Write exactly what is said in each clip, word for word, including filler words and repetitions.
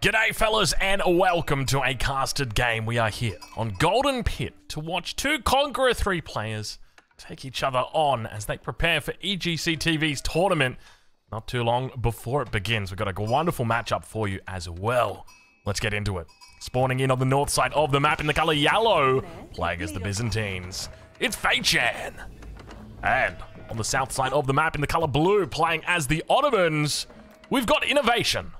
G'day fellas and welcome to a casted game. We are here on Golden Pit to watch two Conqueror three players take each other on as they prepare for E G C T V's tournament not too long before it begins. We've got a wonderful matchup for you as well. Let's get into it. Spawning in on the north side of the map in the color yellow, playing as the Byzantines, it's Faye-chan. And on the south side of the map in the color blue, playing as the Ottomans, we've got Innovation.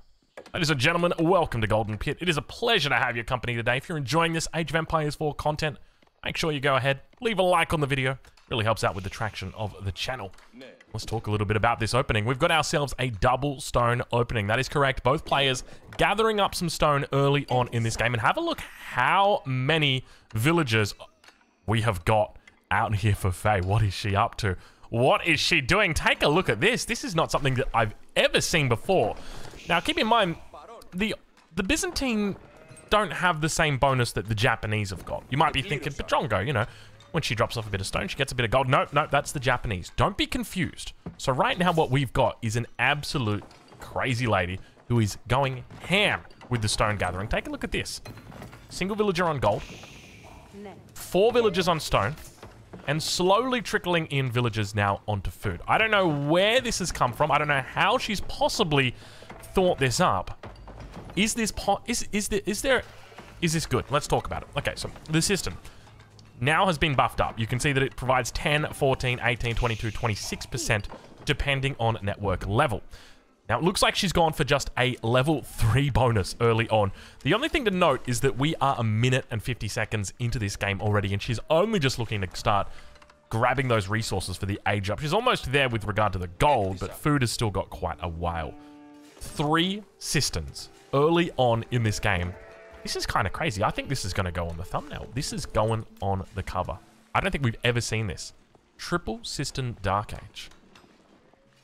Ladies and gentlemen, welcome to Golden Pit. It is a pleasure to have your company today. If you're enjoying this Age of Empires four content, make sure you go ahead, leave a like on the video. It really helps out with the traction of the channel. Let's talk a little bit about this opening. We've got ourselves a double stone opening. That is correct. Both players gathering up some stone early on in this game. And have a look how many villagers we have got out here for Faye. What is she up to? What is she doing? Take a look at this. This is not something that I've ever seen before. Now, keep in mind, the the Byzantine don't have the same bonus that the Japanese have got. You might be thinking, but Drongo, you know, when she drops off a bit of stone, she gets a bit of gold. Nope, nope, that's the Japanese. Don't be confused. So right now, what we've got is an absolute crazy lady who is going ham with the stone gathering. Take a look at this. Single villager on gold. Four villagers on stone. And slowly trickling in villagers now onto food. I don't know where this has come from. I don't know how she's possibly thought this up. Is this po is is there is there is this good? Let's talk about it. Okay, so the system now has been buffed up. You can see that it provides ten, fourteen, eighteen, twenty-two, twenty-six percent depending on network level. Now it looks like she's gone for just a level three bonus early on. The only thing to note is that we are a minute and fifty seconds into this game already, and she's only just looking to start grabbing those resources for the age up. She's almost there with regard to the gold, but food has still got quite a while. Three cisterns early on in this game. This is kind of crazy. I think this is going to go on the thumbnail. This is going on the cover. I don't think we've ever seen this. Triple cistern dark age.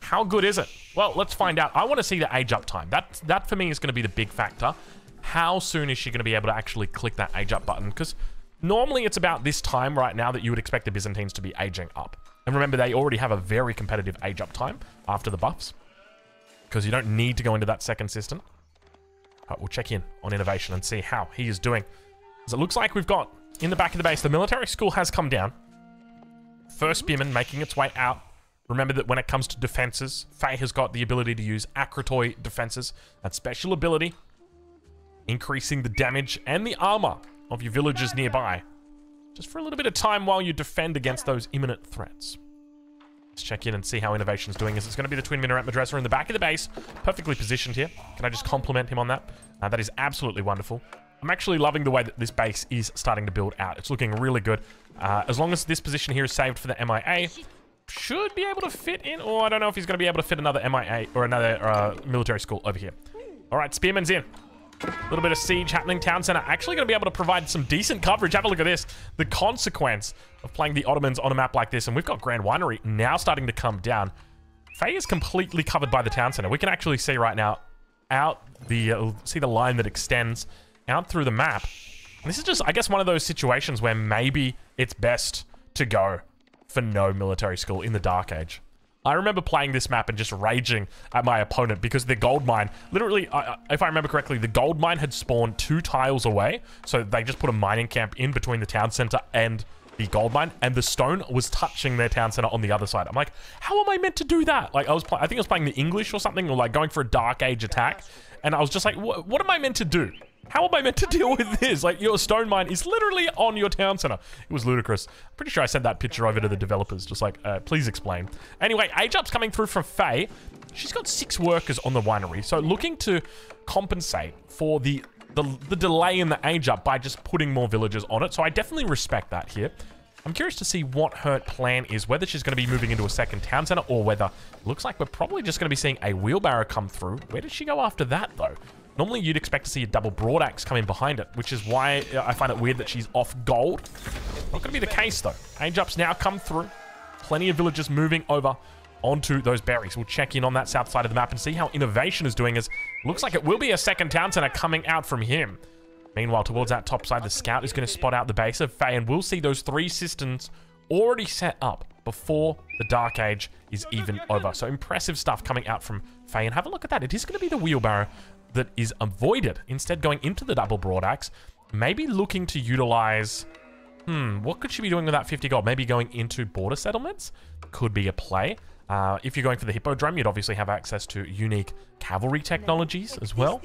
How good is it? Well, let's find out. I want to see the age up time. That, that for me is going to be the big factor. How soon is she going to be able to actually click that age up button? Because normally it's about this time right now that you would expect the Byzantines to be aging up. And remember, they already have a very competitive age up time after the buffs, because you don't need to go into that second system. Right, we'll check in on Innovation and see how he is doing. As it looks like we've got, in the back of the base, the military school has come down. First Spearman making its way out. Remember that when it comes to defenses, Faye has got the ability to use Akrotoy defenses. That special ability, increasing the damage and the armor of your villagers nearby, just for a little bit of time while you defend against those imminent threats. Let's check in and see how Innovation's doing. Is it's going to be the Twin Minaret Madrasa in the back of the base. Perfectly positioned here. Can I just compliment him on that? Uh, that is absolutely wonderful. I'm actually loving the way that this base is starting to build out. It's looking really good. Uh, as long as this position here is saved for the M I A, should be able to fit in. Or I don't know if he's going to be able to fit another M I A or another uh, military school over here. All right, Spearman's in. A little bit of siege happening. Town center actually going to be able to provide some decent coverage. Have a look at this. The consequence of playing the Ottomans on a map like this. And we've got Grand Winery now starting to come down. Faye is completely covered by the town center. We can actually see right now out the uh, see the line that extends out through the map. And this is just, I guess, one of those situations where maybe it's best to go for no military school in the Dark Age. I remember playing this map and just raging at my opponent because the gold mine, literally, uh, if I remember correctly, the gold mine had spawned two tiles away. So they just put a mining camp in between the town center and the gold mine, and the stone was touching their town center on the other side. I'm like, how am I meant to do that? Like, I was, I think I was playing the English or something, or like going for a Dark Age attack. And I was just like, what am I meant to do? How am I meant to deal with this? Like, your stone mine is literally on your town center. It was ludicrous. I'm pretty sure I sent that picture over to the developers. Just like, uh, please explain. Anyway, age up's coming through from Faye. She's got six workers on the winery. So looking to compensate for the, the, the delay in the age up by just putting more villagers on it. So I definitely respect that here. I'm curious to see what her plan is, whether she's going to be moving into a second town center or whether... Looks like we're probably just going to be seeing a wheelbarrow come through. Where did she go after that, though? Normally, you'd expect to see a double broadaxe come in behind it, which is why I find it weird that she's off gold. Not going to be the case, though. Age ups now come through. Plenty of villagers moving over onto those berries. We'll check in on that south side of the map and see how Innovation is doing, as looks like it will be a second town center coming out from him. Meanwhile, towards that top side, the scout is going to spot out the base of Faye, and we'll see those three cisterns already set up before the Dark Age is even over. So impressive stuff coming out from Faye, and have a look at that. It is going to be the wheelbarrow that is avoided. Instead, going into the double broadaxe, maybe looking to utilize... Hmm, what could she be doing with that fifty gold? Maybe going into border settlements? Could be a play. Uh, if you're going for the hippodrome, you'd obviously have access to unique cavalry technologies as well.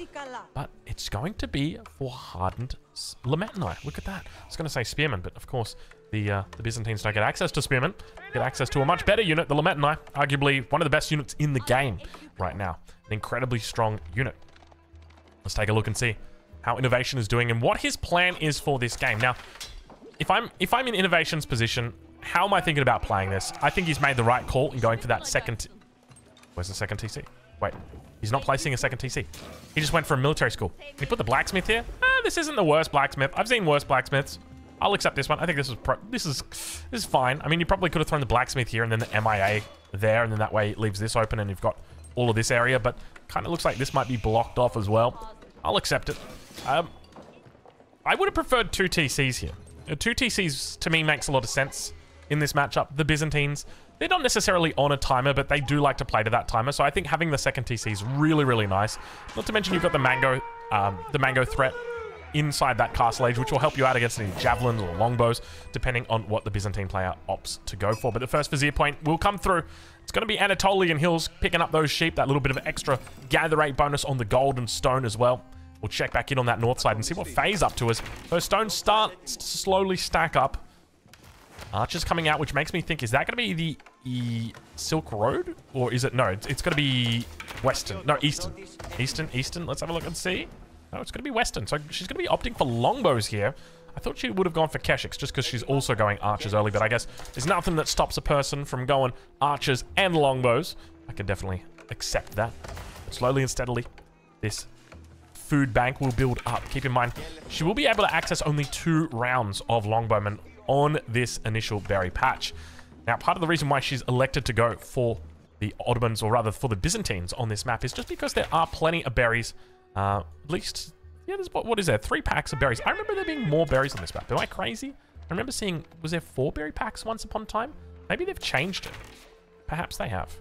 But it's going to be for hardened Limitanei. Look at that. I was going to say spearmen, but of course the uh, the Byzantines don't get access to spearmen. Get access to a much better unit, the Limitanei. Arguably one of the best units in the game right now. An incredibly strong unit. Let's take a look and see how Innovation is doing and what his plan is for this game. Now, if I'm if I'm in Innovation's position, how am I thinking about playing this? I think he's made the right call in going for that second... Where's the second T C? Wait, he's not placing a second T C. He just went for a military school. He put the blacksmith here. Ah, this isn't the worst blacksmith. I've seen worse blacksmiths. I'll accept this one. I think this is pro this is this is fine. I mean, you probably could have thrown the blacksmith here and then the M I A there, and then that way it leaves this open, and you've got all of this area. But kind of looks like this might be blocked off as well. I'll accept it. Um, I would have preferred two T Cs here. Two T Cs to me makes a lot of sense in this matchup. The Byzantines, they're not necessarily on a timer, but they do like to play to that timer. So I think having the second T C is really, really nice. Not to mention you've got the mango, um, the mango threat inside that castle age, which will help you out against any javelins or longbows, depending on what the Byzantine player opts to go for. But the first Vizier point will come through. It's going to be Anatolian Hills picking up those sheep, that little bit of extra gather rate bonus on the gold and stone as well. We'll check back in on that north side and see what Faye's up to as her stones start to slowly stack up. Archers coming out, which makes me think, is that going to be the e Silk Road? Or is it... No, it's, it's going to be Western. No, Eastern. Eastern, Eastern. Let's have a look and see. No, it's going to be Western. So she's going to be opting for longbows here. I thought she would have gone for Keshiks just because she's also going archers early. But I guess there's nothing that stops a person from going archers and longbows. I can definitely accept that. But slowly and steadily, this... food bank will build up. Keep in mind, she will be able to access only two rounds of longbowmen on this initial berry patch. Now, part of the reason why she's elected to go for the Ottomans, or rather for the Byzantines on this map, is just because there are plenty of berries. Uh, at least, yeah, there's, what, what is there? Three packs of berries. I remember there being more berries on this map. Am I crazy? I remember seeing, was there four berry packs once upon a time? Maybe they've changed it. Perhaps they have.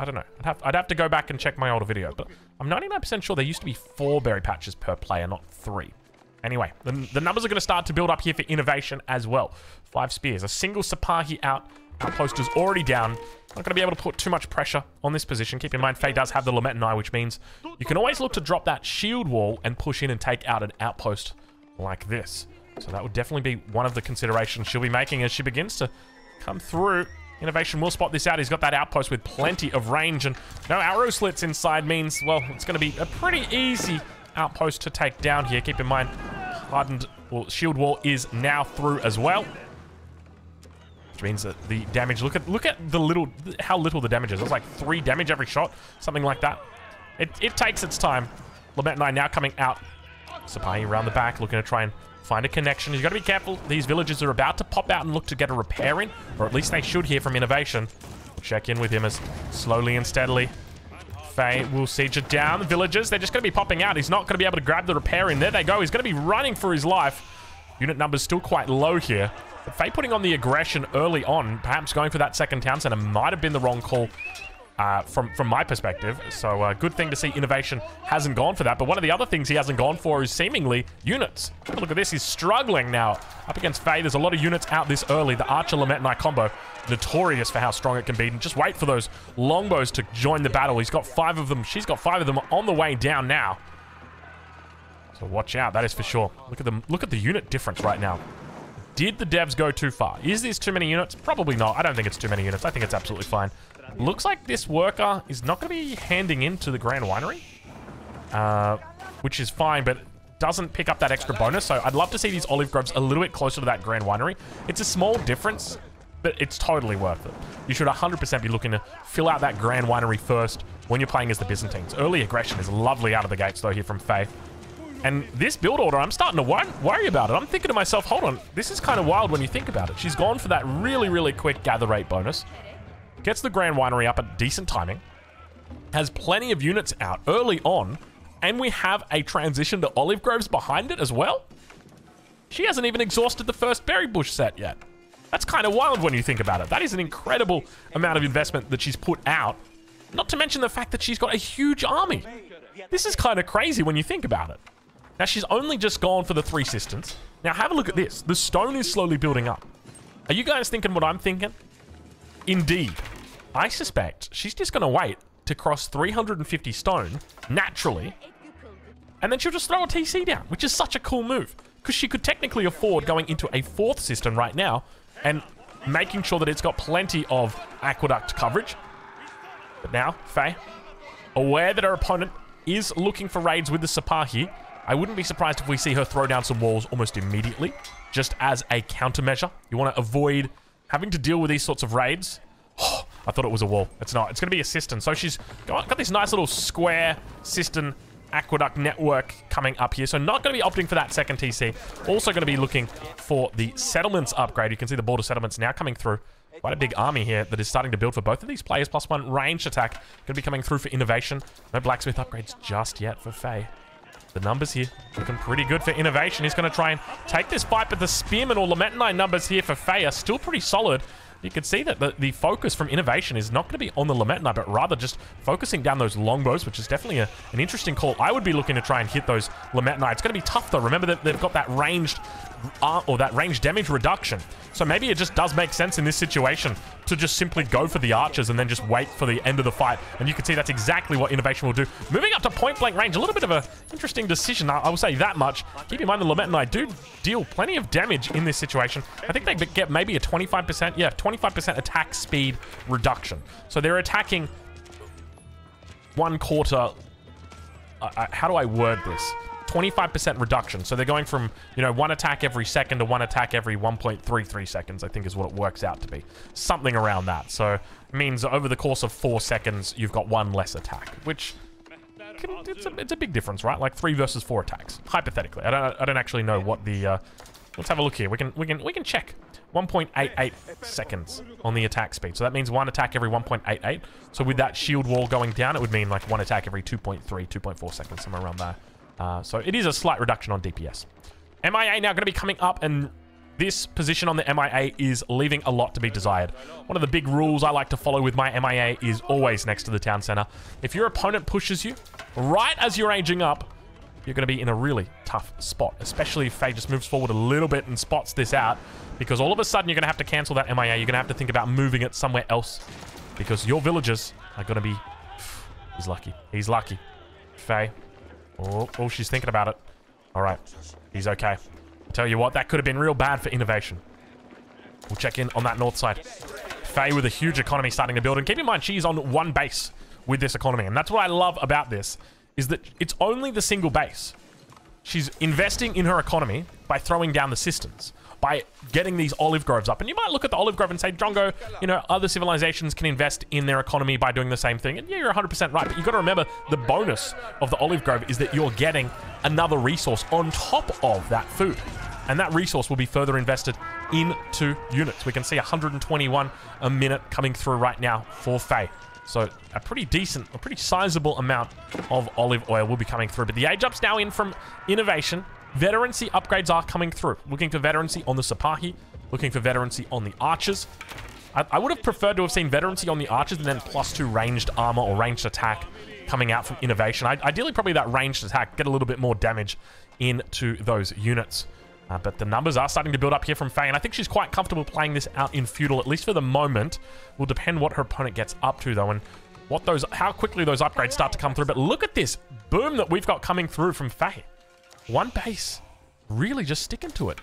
I don't know. I'd have, I'd have to go back and check my older video, but I'm ninety-nine percent sure there used to be four berry patches per player, not three. Anyway, the, the numbers are going to start to build up here for Innovation as well. Five spears. A single Sipahi out. Outpost is already down. Not going to be able to put too much pressure on this position. Keep in mind, Faye does have the Limitanei, which means you can always look to drop that shield wall and push in and take out an outpost like this. So that would definitely be one of the considerations she'll be making as she begins to come through. Innovation will spot this out. He's got that outpost with plenty of range, and no arrow slits inside means, well, it's going to be a pretty easy outpost to take down here. Keep in mind, hardened well, shield wall is now through as well, which means that the damage, look at look at the little, how little the damage is. It's like three damage every shot, something like that. It, it takes its time. Limitanei now coming out. Sipahi around the back, looking to try and find a connection. You've got to be careful. These villagers are about to pop out and look to get a repair in, or at least they should hear from Innovation. We'll check in with him as slowly and steadily Faye will siege it down. The villagers, they're just going to be popping out. He's not going to be able to grab the repair in. There they go. He's going to be running for his life. Unit numbers still quite low here. But Faye putting on the aggression early on, perhaps going for that second town center might have been the wrong call. Uh, from, from my perspective. So a uh, good thing to see Innovation hasn't gone for that. But one of the other things he hasn't gone for is seemingly units. Look at this. He's struggling now. Up against Faye. There's a lot of units out this early. The Archer-Limitanei combo, notorious for how strong it can be. And just wait for those longbows to join the battle. He's got five of them. She's got five of them on the way down now. So watch out. That is for sure. Look at them. Look at the unit difference right now. Did the devs go too far? Is this too many units? Probably not. I don't think it's too many units. I think it's absolutely fine. Looks like this worker is not going to be handing in to the Grand Winery, uh, which is fine, but doesn't pick up that extra bonus. So I'd love to see these olive groves a little bit closer to that Grand Winery. It's a small difference, but it's totally worth it. You should one hundred percent be looking to fill out that Grand Winery first when you're playing as the Byzantines. Early aggression is lovely out of the gates, though, here from Faye. And this build order, I'm starting to wor worry about it. I'm thinking to myself, hold on, this is kind of wild when you think about it. She's gone for that really, really quick gather rate bonus. Gets the Grand Winery up at decent timing. Has plenty of units out early on. And we have a transition to olive groves behind it as well. She hasn't even exhausted the first berry bush set yet. That's kind of wild when you think about it. That is an incredible amount of investment that she's put out. Not to mention the fact that she's got a huge army. This is kind of crazy when you think about it. Now, she's only just gone for the three cisterns. Now, have a look at this. The stone is slowly building up. Are you guys thinking what I'm thinking? Indeed. I suspect she's just going to wait to cross three hundred fifty stone naturally, and then she'll just throw a T C down, which is such a cool move, because she could technically afford going into a fourth cistern right now and making sure that it's got plenty of aqueduct coverage. But now, Faye, aware that her opponent is looking for raids with the Sipahi, I wouldn't be surprised if we see her throw down some walls almost immediately, just as a countermeasure. You want to avoid having to deal with these sorts of raids. Oh, I thought it was a wall. It's not. It's going to be a cistern. So she's got this nice little square cistern aqueduct network coming up here. So not going to be opting for that second T C. Also going to be looking for the settlements upgrade. You can see the border settlements now coming through. Quite a big army here that is starting to build for both of these players. Plus one ranged attack. Going to be coming through for Innovation. No blacksmith upgrades just yet for Faye. The numbers here looking pretty good for Innovation. He's going to try and take this fight, but the Spearman or Limitanei numbers here for Faye are still pretty solid. You can see that the, the focus from Innovation is not going to be on the Limitanei, but rather just focusing down those Longbows, which is definitely a, an interesting call. I would be looking to try and hit those Limitanei. It's going to be tough, though. Remember that they've got that ranged uh, or that ranged damage reduction. So maybe it just does make sense in this situation to just simply go for the archers and then just wait for the end of the fight. And you can see that's exactly what Innovation will do. Moving up to point-blank range, a little bit of an interesting decision. I, I will say that much. Keep in mind the Limitanei do deal plenty of damage in this situation. I think they get maybe a twenty-five percent, yeah, twenty-five percent attack speed reduction. So they're attacking one quarter. Uh, uh, how do I word this? twenty-five percent reduction. So they're going from, you know, one attack every second to one attack every one point three three seconds, I think is what it works out to be. Something around that. So it means over the course of four seconds, you've got one less attack, which can, it's, a, it's a big difference, right? Like three versus four attacks, hypothetically. I don't, I don't actually know what the... Uh, let's have a look here. We can we can we can check. one point eight eight seconds on the attack speed. So that means one attack every one point eight eight. So with that shield wall going down, it would mean like one attack every two point three, two point four seconds, somewhere around there. Uh, so it is a slight reduction on D P S. M I A now going to be coming up, and this position on the M I A is leaving a lot to be desired. One of the big rules I like to follow with my M I A is always next to the town center. If your opponent pushes you right as you're aging up, you're going to be in a really tough spot, especially if Faye just moves forward a little bit and spots this out, because all of a sudden you're going to have to cancel that M I A. You're going to have to think about moving it somewhere else, because your villagers are going to be... He's lucky. He's lucky. Faye. Oh, oh, she's thinking about it. All right. He's okay. I'll tell you what, that could have been real bad for Innovation. We'll check in on that north side. Faye with a huge economy starting to build. And keep in mind, she's on one base with this economy. And that's what I love about this, is that it's only the single base. She's investing in her economy by throwing down the cisterns, by getting these olive groves up. And you might look at the olive grove and say, Drongo, you know, other civilizations can invest in their economy by doing the same thing. And yeah, you're one hundred percent right. But you've got to remember, the bonus of the olive grove is that you're getting another resource on top of that food. And that resource will be further invested into units. We can see one hundred twenty-one a minute coming through right now for Faye. So a pretty decent, a pretty sizable amount of olive oil will be coming through. But the age up's now in from Innovation. Veterancy upgrades are coming through. Looking for veterancy on the Sipahi. Looking for veterancy on the archers. I, I would have preferred to have seen veterancy on the archers and then plus two ranged armor or ranged attack coming out from Innovation. I, ideally, probably that ranged attack. Get a little bit more damage into those units. Uh, but the numbers are starting to build up here from Faye, and I think she's quite comfortable playing this out in feudal, at least for the moment. Will depend what her opponent gets up to, though, and what those, how quickly those upgrades start to come through. But look at this boom that we've got coming through from Faye. One base, really just sticking to it.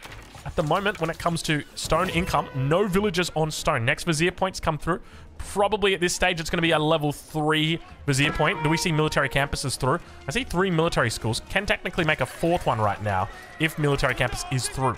At the moment, when it comes to stone income, no villagers on stone. Next Vizier points come through. Probably at this stage, it's going to be a level three Vizier point. Do we see military campuses through? I see three military schools. Can technically make a fourth one right now if military campus is through.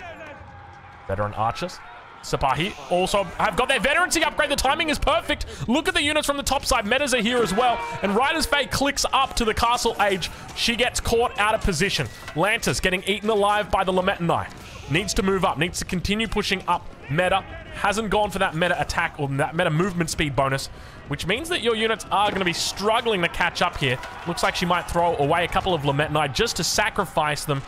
Veteran archers. Sipahi also have got their veterancy upgrade. The timing is perfect. Look at the units from the top side. Metas are here as well. And right as Faye clicks up to the castle age, she gets caught out of position. Lancers getting eaten alive by the Limitanei. Needs to move up. Needs to continue pushing up meta. Hasn't gone for that meta attack or that meta movement speed bonus, which means that your units are going to be struggling to catch up here. Looks like she might throw away a couple of Limitanei just to sacrifice them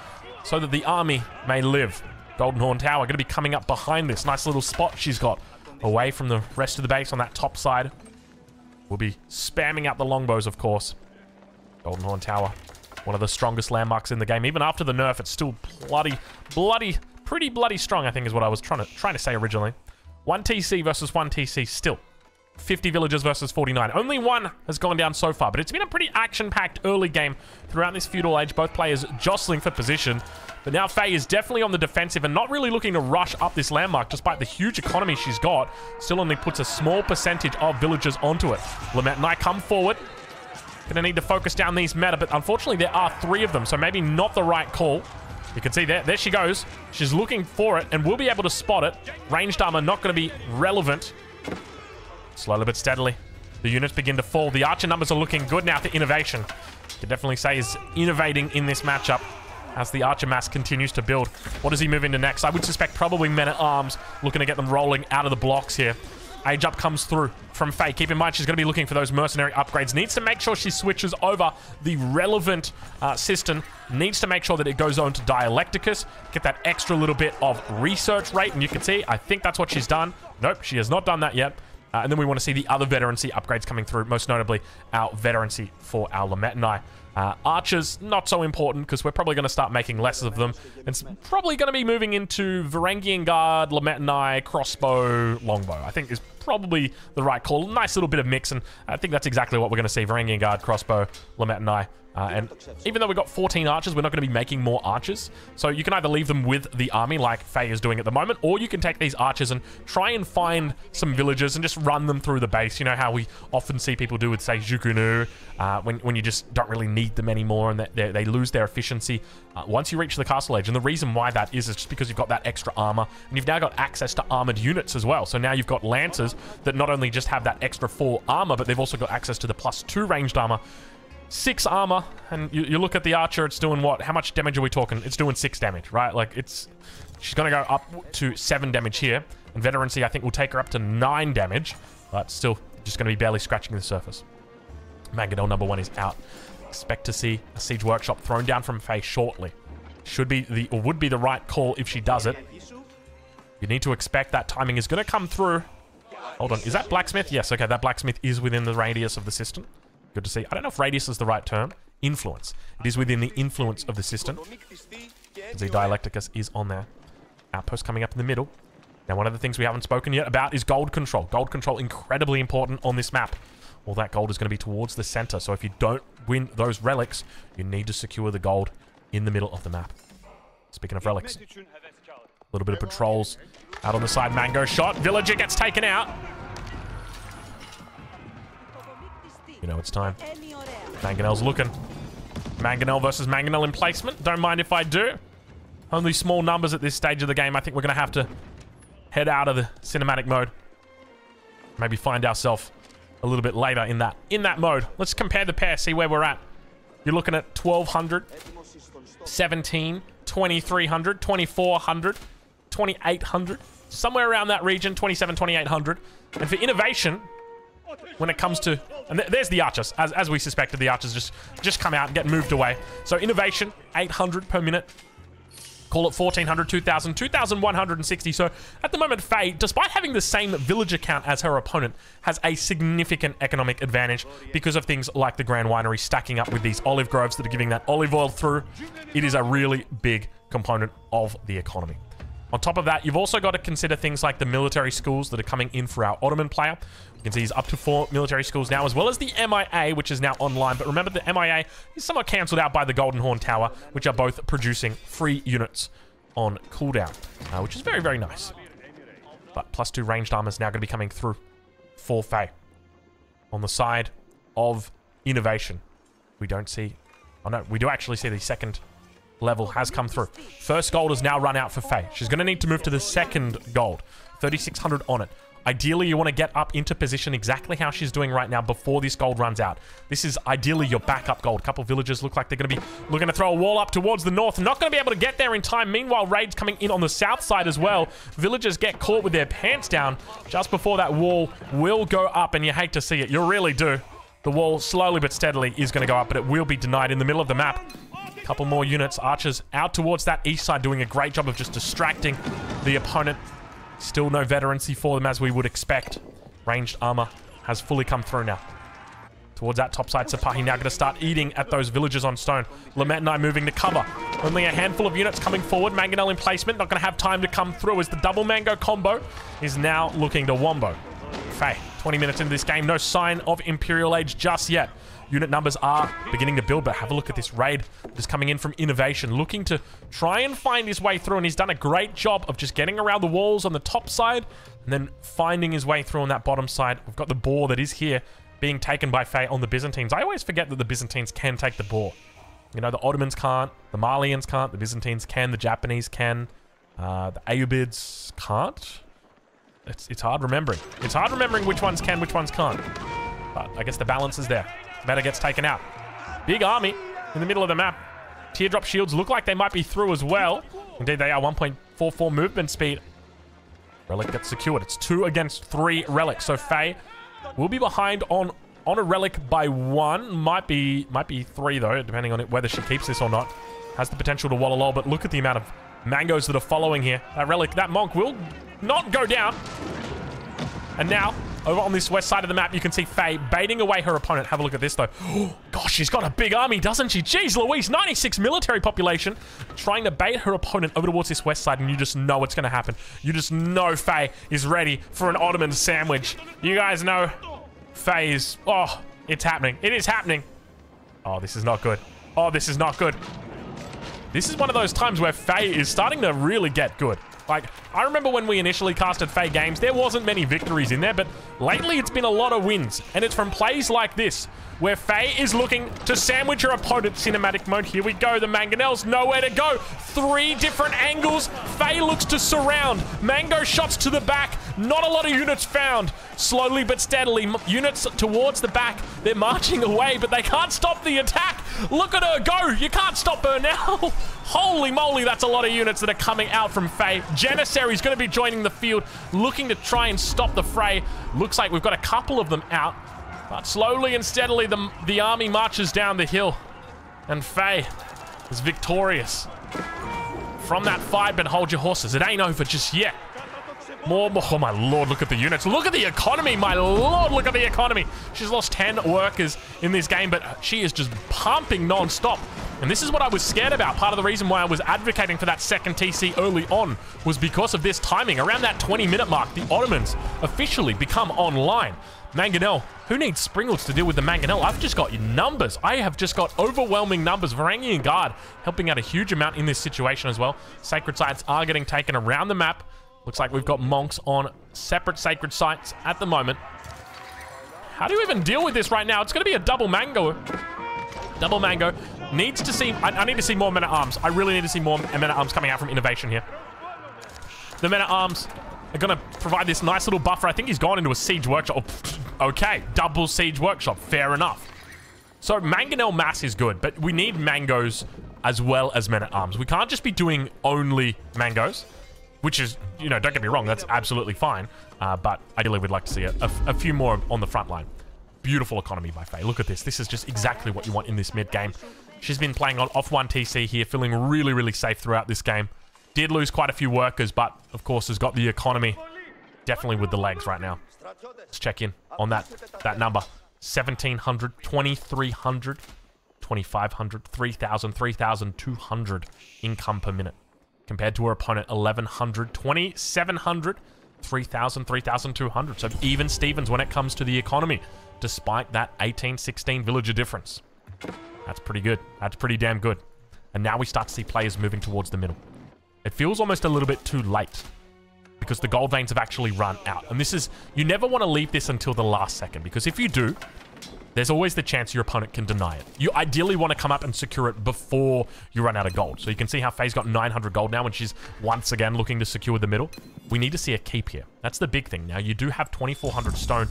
so that the army may live. Golden Horn Tower going to be coming up behind this. Nice little spot she's got away from the rest of the base on that top side. We'll be spamming out the longbows, of course. Golden Horn Tower. One of the strongest landmarks in the game. Even after the nerf, it's still bloody, bloody, pretty bloody strong, I think is what I was trying to trying to say originally. one T C versus one T C still. fifty villagers versus forty-nine. Only one has gone down so far, but it's been a pretty action-packed early game throughout this feudal age. Both players jostling for position. But now Faye is definitely on the defensive and not really looking to rush up this landmark despite the huge economy she's got. Still only puts a small percentage of villagers onto it. Limitanei come forward. Gonna need to focus down these meta, but unfortunately there are three of them, so maybe not the right call. You can see there, there she goes. She's looking for it and will be able to spot it. Ranged armor not gonna be relevant. Slowly but steadily, the units begin to fall. The archer numbers are looking good now for Innovation. You can definitely say is innovating in this matchup as the archer mass continues to build. What does he move into next? I would suspect probably men-at-arms, looking to get them rolling out of the blocks here. Age up comes through from Faye. Keep in mind, she's going to be looking for those mercenary upgrades. Needs to make sure she switches over the relevant uh, system. Needs to make sure that it goes on to Dialecticus. Get that extra little bit of research rate. And you can see, I think that's what she's done. Nope, she has not done that yet. Uh, and then we want to see the other veterancy upgrades coming through, most notably our veterancy for our Limitanei. Uh, archers, not so important, because we're probably going to start making less of them. It's probably going to be moving into Varangian Guard, Limitanei, Crossbow, Longbow, I think is probably the right call. Nice little bit of mix, and I think that's exactly what we're going to see. Varangian Guard, Crossbow, Limitanei. Uh, and even though we've got fourteen archers, we're not going to be making more archers. So you can either leave them with the army, like Faye is doing at the moment, or you can take these archers and try and find some villagers and just run them through the base. You know how we often see people do with, say, Zhukunu, uh, when, when you just don't really need them anymore and they, they lose their efficiency uh, once you reach the castle age. And the reason why that is is just because you've got that extra armor, and you've now got access to armored units as well. So now you've got lancers that not only just have that extra four armor, but they've also got access to the plus two ranged armor, six armor, and you, you look at the archer, it's doing what? How much damage are we talking? It's doing six damage, right? Like, it's... She's gonna go up to seven damage here, and veterancy, I think, will take her up to nine damage, but still just gonna be barely scratching the surface. Manganel number one is out. Expect to see a Siege Workshop thrown down from Faye shortly. Should be the... or would be the right call if she does it. You need to expect that timing is gonna come through. Hold on, is that blacksmith? Yes, okay, that blacksmith is within the radius of the system. Good to see. I don't know if radius is the right term. Influence. It is within the influence of the system. The Dialecticus is on there. Outpost coming up in the middle. Now, one of the things we haven't spoken yet about is gold control. Gold control, incredibly important on this map. All that gold is going to be towards the center. So if you don't win those relics, you need to secure the gold in the middle of the map. Speaking of relics, a little bit of patrols out on the side. Mango shot. Villager gets taken out. You know it's time. Manganel's looking. Manganel versus Manganel in placement. Don't mind if I do. Only small numbers at this stage of the game. I think we're going to have to head out of the cinematic mode. Maybe find ourselves a little bit later in that in that mode. Let's compare the pair, see where we're at. You're looking at twelve hundred, seventeen, twenty-three hundred, twenty-four hundred, twenty-eight hundred. Somewhere around that region, twenty-seven, twenty-eight hundred. And for Innovation... when it comes to... and th there's the archers. As, as we suspected, the archers just, just come out and get moved away. So Innovation, eight hundred per minute. Call it fourteen hundred, two thousand, two thousand one hundred sixty. So at the moment, Faye, despite having the same villager count as her opponent, has a significant economic advantage because of things like the Grand Winery stacking up with these olive groves that are giving that olive oil through. It is a really big component of the economy. On top of that, you've also got to consider things like the military schools that are coming in for our Ottoman player. You can see he's up to four military schools now, as well as the M I A, which is now online. But remember, the M I A is somewhat cancelled out by the Golden Horn Tower, which are both producing free units on cooldown, uh, which is very, very nice. But plus two ranged armor is now going to be coming through for Faye. On the side of Innovation, we don't see... oh, no, we do actually see the second... level has come through. First gold has now run out for Faye. She's going to need to move to the second gold. thirty-six hundred on it. Ideally, you want to get up into position exactly how she's doing right now before this gold runs out. This is ideally your backup gold. A couple of villagers look like they're going to be looking to throw a wall up towards the north. Not going to be able to get there in time. Meanwhile, raids coming in on the south side as well. Villagers get caught with their pants down just before that wall will go up, and you hate to see it. You really do. The wall slowly but steadily is going to go up, but it will be denied in the middle of the map. Couple more units. Archers out towards that east side, doing a great job of just distracting the opponent. Still no veterancy for them, as we would expect. Ranged armor has fully come through now. towards that topside. Sipahi now going to start eating at those villagers on stone. Limitanei moving to cover. Only a handful of units coming forward. Manganel in placement. Not going to have time to come through as the double mango combo is now looking to wombo. Faye, twenty minutes into this game. No sign of Imperial Age just yet. Unit numbers are beginning to build, but have a look at this raid that's coming in from Innovation, looking to try and find his way through, and he's done a great job of just getting around the walls on the top side and then finding his way through on that bottom side. We've got the boar that is here being taken by Faye on the Byzantines. I always forget that the Byzantines can take the boar. You know, the Ottomans can't, the Malians can't, the Byzantines can, the Japanese can, uh, the Ayyubids can't. It's, it's hard remembering. It's hard remembering which ones can, which ones can't. But I guess the balance is there. Meta gets taken out. Big army in the middle of the map. Teardrop shields look like they might be through as well. Indeed, they are. One point four four movement speed. Relic gets secured. It's two against three relics. So Faye will be behind on on a relic by one. Might be might be three though, depending on it, whether she keeps this or not. Has the potential to walla lol, but look at the amount of mangoes that are following here. That relic, that monk will not go down. And now, over on this west side of the map, you can see Faye baiting away her opponent. Have a look at this, though. Gosh, she's got a big army, doesn't she? Jeez Louise, ninety-six military population. Trying to bait her opponent over towards this west side, and you just know it's going to happen. You just know Faye is ready for an Ottoman sandwich. You guys know Faye is... Oh, it's happening. It is happening. Oh, this is not good. Oh, this is not good. This is one of those times where Faye is starting to really get good. Like, I remember when we initially casted Faye games, there wasn't many victories in there, but lately it's been a lot of wins. And it's from plays like this, where Faye is looking to sandwich her opponent's cinematic mode. Here we go. The Manganel's nowhere to go. Three different angles. Faye looks to surround. Mango shots to the back. Not a lot of units found. Slowly but steadily, units towards the back. They're marching away, but they can't stop the attack. Look at her go. You can't stop her now. Holy moly, that's a lot of units that are coming out from Faye. Janissary's going to be joining the field, looking to try and stop the fray. Looks like we've got a couple of them out. But slowly and steadily, the, the army marches down the hill. And Faye is victorious. From that fight, but hold your horses. It ain't over just yet. More, more, oh my lord, look at the units. Look at the economy, my lord, look at the economy. She's lost ten workers in this game, but she is just pumping non-stop. And this is what I was scared about. Part of the reason why I was advocating for that second T C early on was because of this timing. Around that twenty minute mark, the Ottomans officially become online. Manganel, who needs Springles to deal with the Manganel? I've just got numbers. I have just got overwhelming numbers. Varangian Guard helping out a huge amount in this situation as well. Sacred sites are getting taken around the map. Looks like we've got monks on separate sacred sites at the moment. How do you even deal with this right now? It's going to be a double mango. Double mango. Needs to see... I, I need to see more men-at-arms. I really need to see more men-at-arms coming out from Innovation here. The men-at-arms are going to provide this nice little buffer. I think he's gone into a siege workshop. Okay, double siege workshop. Fair enough. So manganel mass is good, but we need mangoes as well as men-at-arms. We can't just be doing only mangoes. Which is, you know, don't get me wrong, that's absolutely fine. Uh, but ideally, we'd like to see a, a, a few more on the front line. Beautiful economy by Faye. Look at this. This is just exactly what you want in this mid-game. She's been playing on off one T C here, feeling really, really safe throughout this game. Did lose quite a few workers, but, of course, has got the economy definitely with the legs right now. Let's check in on that, that number. seventeen hundred, twenty-three hundred, twenty-five hundred, three thousand, three thousand two hundred income per minute. Compared to her opponent, eleven hundred, twenty-seven hundred, three thousand, three thousand two hundred. So even Stevens when it comes to the economy, despite that eighteen sixteen villager difference. That's pretty good. That's pretty damn good. And now we start to see players moving towards the middle. It feels almost a little bit too late because the gold veins have actually run out. And this is, you never want to leave this until the last second, because if you do, there's always the chance your opponent can deny it. You ideally want to come up and secure it before you run out of gold. So you can see how Faye's got nine hundred gold now, and she's once again looking to secure the middle. We need to see a keep here. That's the big thing. Now, you do have twenty-four hundred stone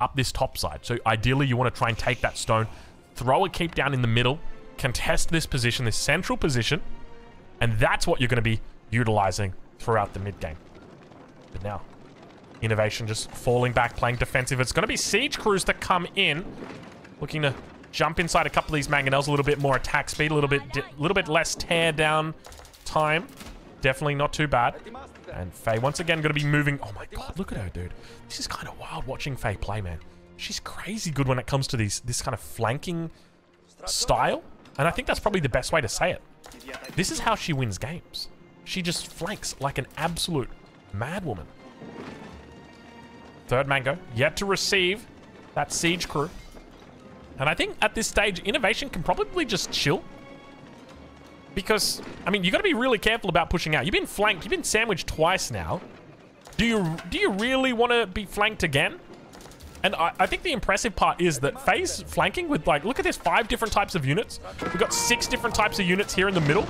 up this top side. So ideally, you want to try and take that stone, throw a keep down in the middle, contest this position, this central position, and that's what you're going to be utilizing throughout the mid-game. But now... Innovation just falling back, playing defensive. It's going to be siege crews that come in, looking to jump inside a couple of these mangonels. A little bit more attack speed, a little bit, a little bit less tear down time. Definitely not too bad. And Faye once again going to be moving. Oh my god, look at her, dude! This is kind of wild watching Faye play, man. she's crazy good when it comes to these this kind of flanking style. And I think that's probably the best way to say it. This is how she wins games. She just flanks like an absolute madwoman. Third mango, yet to receive that siege crew. And I think at this stage, Innovation can probably just chill. Because, I mean, you've got to be really careful about pushing out. You've been flanked, you've been sandwiched twice now. Do you do you really want to be flanked again? And I, I think the impressive part is that Faye's flanking with, like, look at this, five different types of units. We've got six different types of units here in the middle.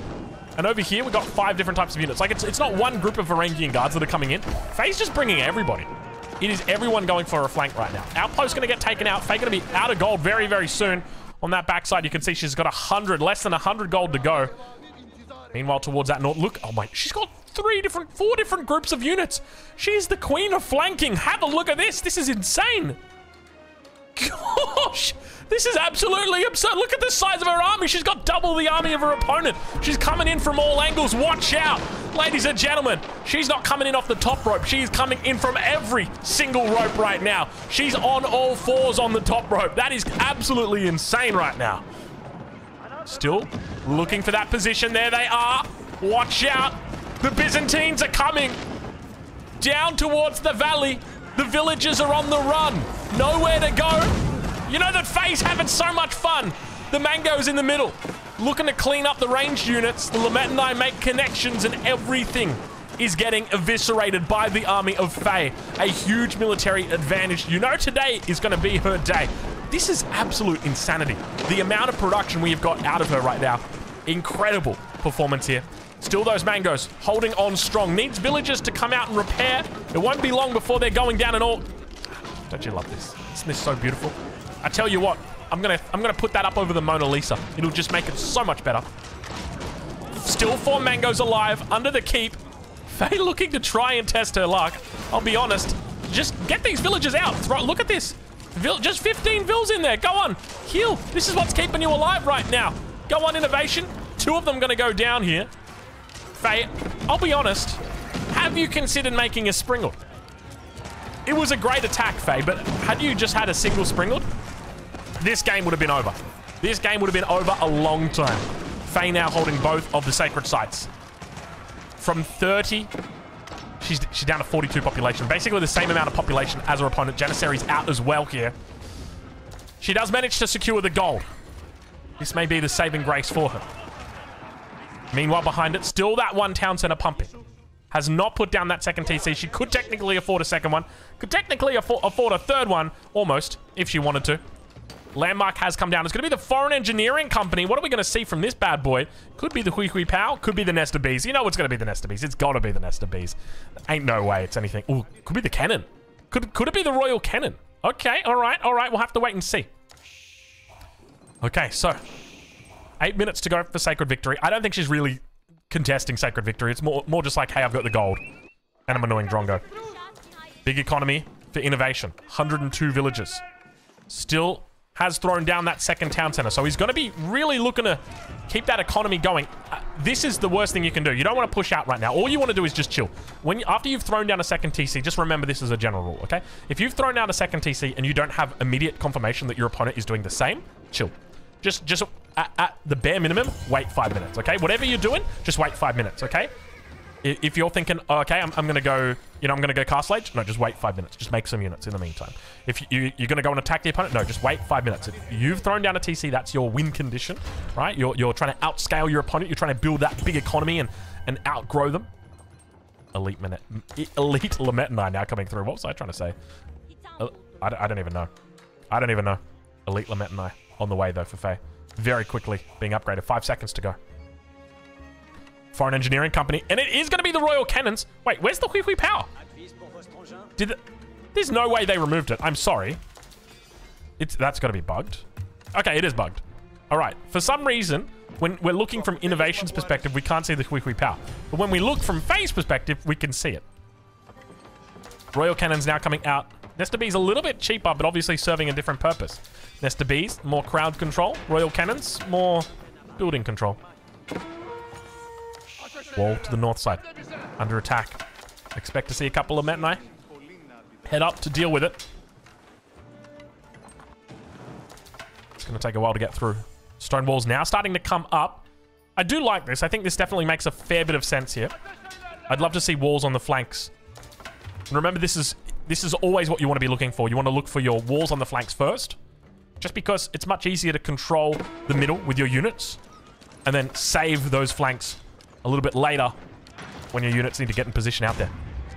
And over here, we've got five different types of units. Like, it's, it's not one group of Varangian guards that are coming in. Faye's just bringing everybody. It is everyone going for a flank right now. Outpost's going to get taken out. Faye going to be out of gold very, very soon. On that backside, you can see she's got a hundred, less than a hundred gold to go. Meanwhile, towards that north, look, oh my, she's got three different, four different groups of units. She's the queen of flanking. Have a look at this. This is insane. Gosh, this is absolutely absurd. Look at the size of her army. She's got double the army of her opponent. She's coming in from all angles. Watch out, ladies and gentlemen. She's not coming in off the top rope. She's coming in from every single rope right now. She's on all fours on the top rope. That is absolutely insane right now. Still looking for that position. There they are. Watch out. The Byzantines are coming down towards the valley. The villagers are on the run. Nowhere to go. You know that Faye's having so much fun. The Mango's in the middle, looking to clean up the ranged units. The Limitanei make connections, and everything is getting eviscerated by the army of Faye. A huge military advantage. You know today is going to be her day. This is absolute insanity. The amount of production we have got out of her right now. Incredible performance here. Still those mangoes holding on strong. Needs villagers to come out and repair. It won't be long before they're going down and all. Don't you love this? Isn't this so beautiful? I tell you what, I'm gonna I'm gonna put that up over the Mona Lisa. It'll just make it so much better. Still four mangoes alive under the keep. Faye looking to try and test her luck. I'll be honest. Just get these villagers out. Throw, look at this. Vill just fifteen vills in there. Go on. Heal. This is what's keeping you alive right now. Go on, Innovation. Two of them gonna go down here. Faye, I'll be honest, have you considered making a Springled? It was a great attack, Faye, but had you just had a single Springled, this game would have been over. This game would have been over a long time. Faye now holding both of the sacred sites. From thirty, she's, she's down to forty-two population. Basically the same amount of population as her opponent. Janissary's out as well here. She does manage to secure the gold. This may be the saving grace for her. Meanwhile, behind it, still that one town centre pumping. Has not put down that second T C. She could technically afford a second one. Could technically afford, afford a third one, almost, if she wanted to. Landmark has come down. It's going to be the Foreign Engineering Company. What are we going to see from this bad boy? Could be the Hui Hui Pow. Could be the Nest of Bees. You know what's going to be the Nest of Bees. It's got to be the Nest of Bees. Ain't no way it's anything. Ooh, could be the Cannon. Could, could it be the Royal Cannon? Okay, all right, all right. We'll have to wait and see. Okay, so... Eight minutes to go for Sacred Victory. I don't think she's really contesting Sacred Victory. It's more, more just like, hey, I've got the gold. And I'm annoying Drongo. Big economy for Innovation. one hundred and two villages. Still has thrown down that second town center. So he's going to be really looking to keep that economy going. Uh, this is the worst thing you can do. You don't want to push out right now. All you want to do is just chill. When you, after you've thrown down a second T C, just remember this is a general rule, okay? If you've thrown down a second T C and you don't have immediate confirmation that your opponent is doing the same, chill. Just... just At, at the bare minimum, wait five minutes, okay? Whatever you're doing, just wait five minutes, okay? If you're thinking, oh, okay, I'm, I'm gonna go, you know, I'm gonna go Castle Age, no, just wait five minutes. Just make some units in the meantime. If you, you're gonna go and attack the opponent, no, just wait five minutes. If you've thrown down a T C, that's your win condition, right? You're, you're trying to outscale your opponent. You're trying to build that big economy and, and outgrow them. Elite minute, Elite Limitanei now coming through. What was I trying to say? I, I don't even know. I don't even know. Elite Limitanei on the way though for Faye. Very quickly being upgraded. Five seconds to go. Foreign Engineering Company. And it is going to be the Royal Cannons. Wait, where's the Hui Hui Power? Did the, there's no way they removed it. I'm sorry. It's, that's got to be bugged. Okay, it is bugged. All right. For some reason, when we're looking from Innovation's perspective, we can't see the Hui Hui Power. But when we look from Faye's perspective, we can see it. Royal Cannons now coming out. Nest of Bees a little bit cheaper, but obviously serving a different purpose. Nest of Bees, more crowd control. Royal Cannons, more building control. Wall to the north side. Under attack. Expect to see a couple of Limitanei head up to deal with it. going to take a while to get through. Stone walls now starting to come up. I do like this. I think this definitely makes a fair bit of sense here. I'd love to see walls on the flanks. And remember, this is this is always what you want to be looking for. You want to look for your walls on the flanks first, just because it's much easier to control the middle with your units and then save those flanks a little bit later when your units need to get in position out there.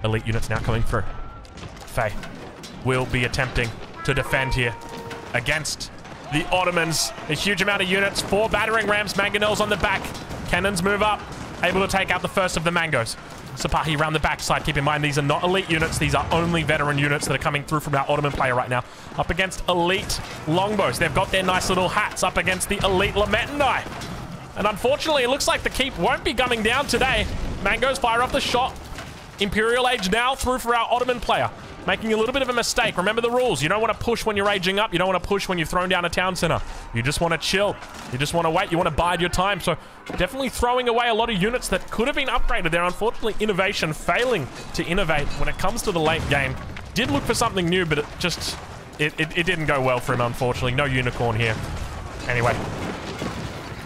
Elite units now coming through. Faye will be attempting to defend here against the Ottomans. A huge amount of units. Four battering rams. Mangonels on the back. Cannons move up. Able to take out the first of the mangoes. Sipahi around the backside. Keep in mind, these are not elite units. These are only veteran units that are coming through from our Ottoman player right now. Up against elite longbows. They've got their nice little hats up against the elite Limitanei. And unfortunately, it looks like the keep won't be coming down today. Mangoes fire off the shot. Imperial Age now through for our Ottoman player. Making a little bit of a mistake. Remember the rules. You don't want to push when you're aging up. You don't want to push when you've thrown down a town center. You just want to chill. You just want to wait. You want to bide your time. So definitely throwing away a lot of units that could have been upgraded there. Unfortunately, Innovation failing to innovate when it comes to the late game. Did look for something new, but it just... It, it, it didn't go well for him, unfortunately. No unicorn here. Anyway,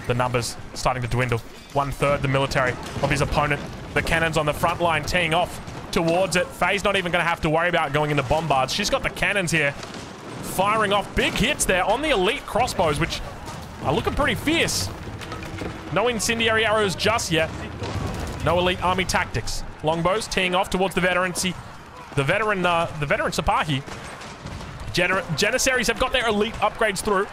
the numbers starting to dwindle. One-third the military of his opponent. The cannons on the front line teeing off towards it. Faye's not even going to have to worry about going into bombards. She's got the cannons here firing off big hits there on the elite crossbows, which are looking pretty fierce. No incendiary arrows just yet. No elite army tactics. Longbows teeing off towards the veterancy. The veteran, uh, the veteran Sipahi. Janissaries have got their elite upgrades through,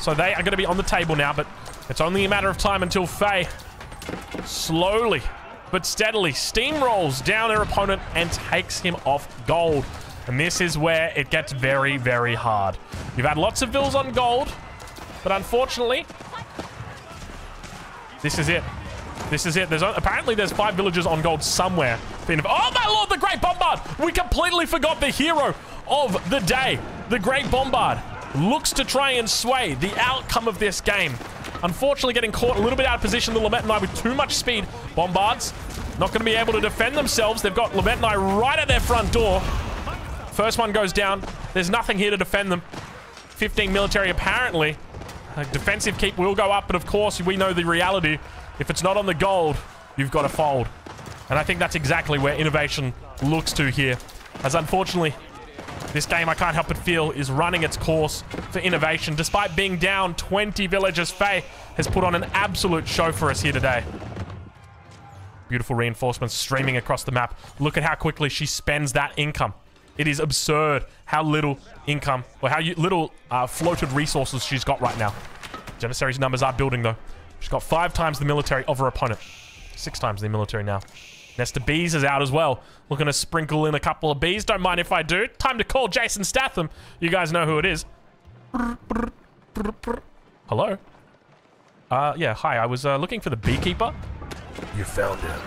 so they are going to be on the table now, but it's only a matter of time until Faye slowly but steadily steamrolls down their opponent and takes him off gold. And this is where it gets very, very hard. You've had lots of bills on gold, but unfortunately, this is it. This is it. There's apparently there's five villages on gold somewhere. Oh my lord, the Great Bombard! We completely forgot the hero of the day. The Great Bombard looks to try and sway the outcome of this game. Unfortunately, getting caught a little bit out of position. The Limitanei with too much speed. Bombards not going to be able to defend themselves. They've got Limitanei right at their front door. First one goes down. There's nothing here to defend them. fifteen military apparently. A defensive keep will go up, but of course we know the reality. If it's not on the gold, you've got to fold. And I think that's exactly where Innovation looks to here. As unfortunately, this game, I can't help but feel, is running its course for Innovation. Despite being down twenty villages, Faye has put on an absolute show for us here today. Beautiful reinforcements streaming across the map. Look at how quickly she spends that income. It is absurd how little income, or how little uh, floated resources she's got right now. Janissary's numbers are building, though. She's got five times the military of her opponent. Six times the military now. Nest of Bees is out as well. Looking to sprinkle in a couple of bees. Don't mind if I do. Time to call Jason Statham. You guys know who it is. Hello? Uh, yeah, hi. I was uh, looking for the beekeeper. You found him.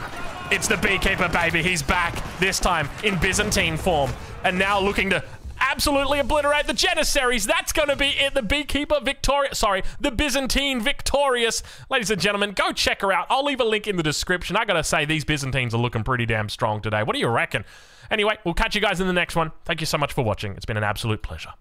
It's the beekeeper, baby. He's back. This time in Byzantine form. And now looking to absolutely obliterate the Janissaries. That's going to be it. The beekeeper victorious. Sorry, the Byzantine victorious. Ladies and gentlemen, go check her out. I'll leave a link in the description. I got to say, these Byzantines are looking pretty damn strong today. What do you reckon? Anyway, we'll catch you guys in the next one. Thank you so much for watching. It's been an absolute pleasure.